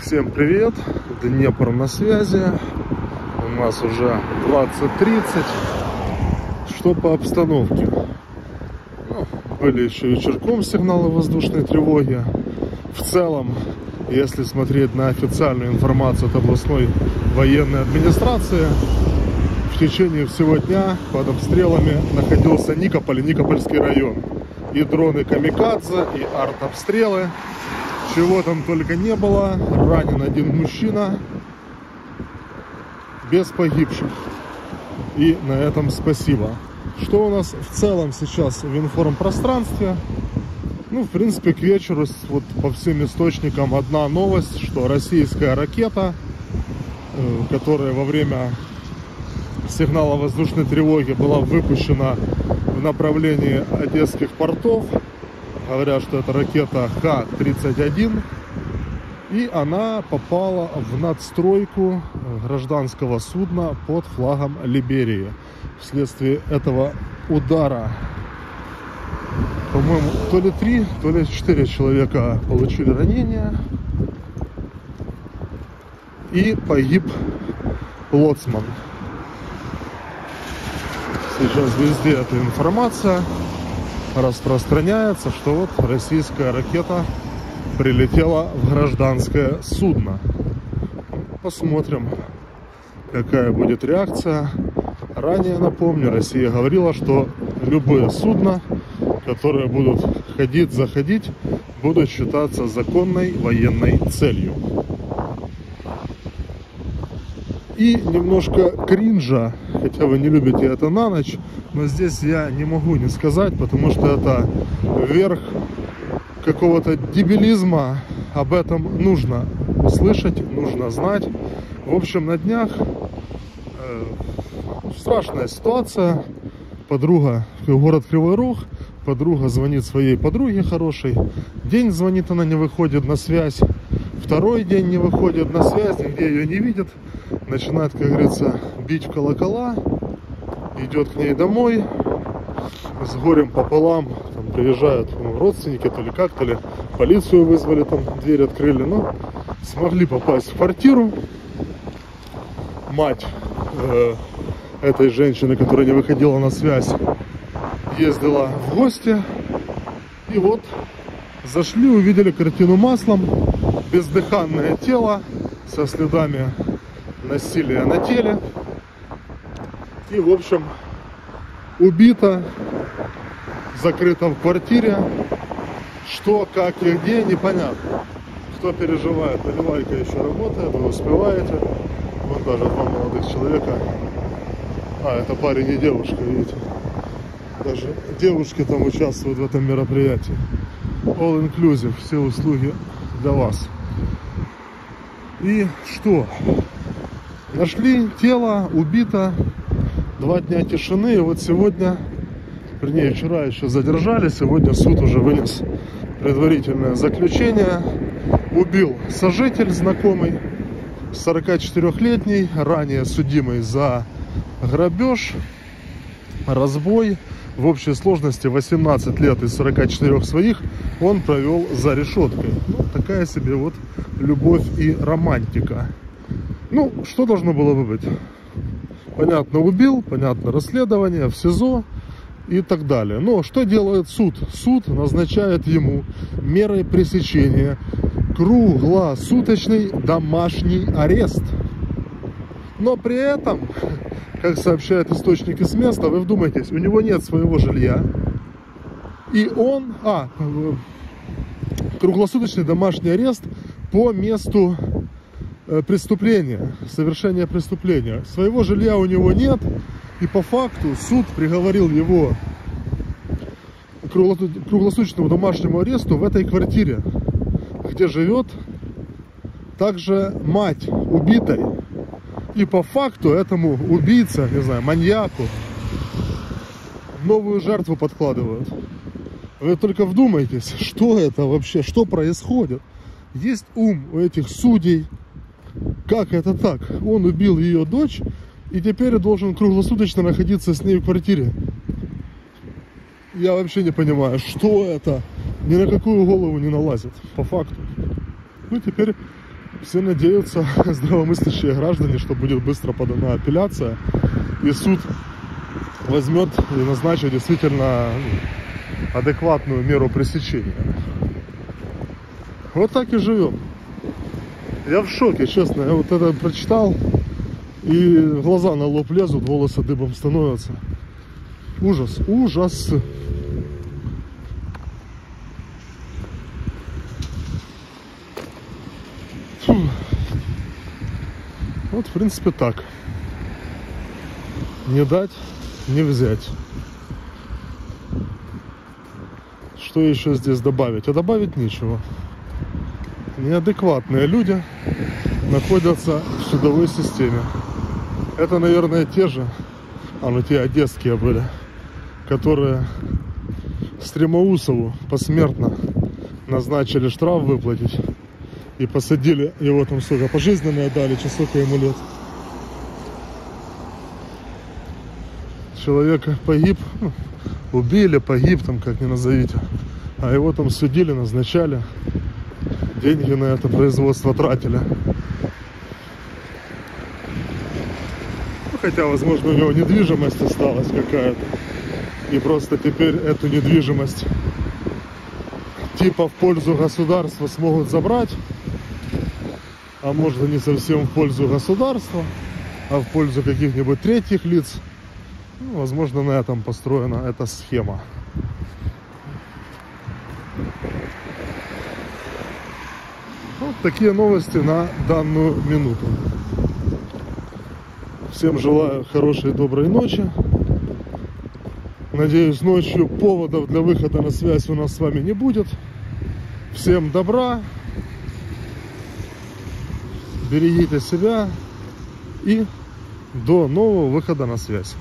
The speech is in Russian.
Всем привет! Днепр на связи. У нас уже 20:30. Что по обстановке? Ну, были еще вечерком сигналы воздушной тревоги. В целом, если смотреть на официальную информацию от областной военной администрации, в течение всего дня под обстрелами находился Никополь и Никопольский район. И дроны камикадзе, и артобстрелы. Чего там только не было. Ранен один мужчина. Без погибших. И на этом спасибо. Что у нас в целом сейчас в информпространстве? Ну, в принципе, к вечеру вот по всем источникам одна новость, что российская ракета, которая во время сигнала воздушной тревоги была выпущена в направлении одесских портов. Говорят, что это ракета К-31. И она попала в надстройку гражданского судна под флагом Либерии. Вследствие этого удара, по-моему, то ли 3, то ли 4 человека получили ранения. И погиб лоцман. Сейчас везде эта информация распространяется, что вот российская ракета прилетела в гражданское судно. Посмотрим, какая будет реакция. Ранее, напомню, Россия говорила, что любые судна, которые будут ходить, заходить, будут считаться законной военной целью. И немножко кринжа, хотя вы не любите это на ночь, но здесь я не могу не сказать, потому что это верх какого-то дебилизма. Об этом нужно услышать, нужно знать. В общем, на днях страшная ситуация. Подруга, город Кривой Рог, подруга звонит своей подруге хорошей. День звонит, она не выходит на связь. Второй день не выходит на связь, нигде ее не видит. Начинает, как говорится, бить в колокола. Идет к ней домой. С горем пополам там приезжают родственники, то ли как, то ли полицию вызвали, там дверь открыли. Но смогли попасть в квартиру. Мать этой женщины, которая не выходила на связь, ездила в гости. И вот зашли, увидели картину маслом. Бездыханное тело со следами насилия на теле. И, в общем, убито, закрыто в квартире. Что, как и где, непонятно. Кто переживает, наливайка еще работает, вы успеваете. Вот даже два молодых человека. А, это парень и девушка, видите. Даже девушки там участвуют в этом мероприятии. All inclusive, все услуги для вас. И что? Нашли тело, убито. 2 дня тишины. И вот сегодня, вернее, вчера еще задержали. Сегодня суд уже вынес предварительное заключение. Убил сожитель знакомый, 44-летний, ранее судимый за грабеж, разбой. В общей сложности 18 лет из 44 своих он провел за решеткой. Ну, такая себе вот любовь и романтика. Ну, что должно было бы быть? Понятно, убил, понятно, расследование в СИЗО и так далее. Но что делает суд? Суд назначает ему мерой пресечения, круглосуточный домашний арест. Но при этом, как сообщают источники с места, вы вдумайтесь, у него нет своего жилья. И он... круглосуточный домашний арест по месту преступления, совершения преступления. Своего жилья у него нет, и по факту суд приговорил его к круглосуточному домашнему аресту в этой квартире, где живет также мать убитой. И по факту этому убийце, не знаю, маньяку, новую жертву подкладывают. Вы только вдумайтесь, что это вообще, что происходит. Есть ум у этих судей. Как это так? Он убил ее дочь и теперь должен круглосуточно находиться с ней в квартире. Я вообще не понимаю, что это? Ни на какую голову не налазит, по факту. Ну, теперь Все надеются, здравомыслящие граждане, что будет быстро подана апелляция, и суд возьмет и назначит действительно адекватную меру пресечения. Вот так и живем. Я в шоке, честно. Я вот это прочитал, и глаза на лоб лезут, волосы дыбом становятся. Ужас, ужас. Фу. Вот, в принципе, так. Не дать, не взять. Что еще здесь добавить? А добавить нечего. Неадекватные люди находятся в судовой системе. Это, наверное, те же, ну те одесские были, которые Стремоусову посмертно назначили штраф выплатить и посадили его там, сука, пожизненное дали, сколько ему лет. Человека погиб, ну, убили, погиб там, как ни назовите, а его там судили, назначали. Деньги на это производство тратили. Ну, хотя, возможно, у него недвижимость осталась какая-то. И просто теперь эту недвижимость типа в пользу государства смогут забрать. А может, и не совсем в пользу государства, а в пользу каких-нибудь третьих лиц. Ну, возможно, на этом построена эта схема. Вот такие новости на данную минуту. Всем желаю хорошей и доброй ночи. Надеюсь, ночью поводов для выхода на связь у нас с вами не будет. Всем добра. Берегите себя. И до нового выхода на связь.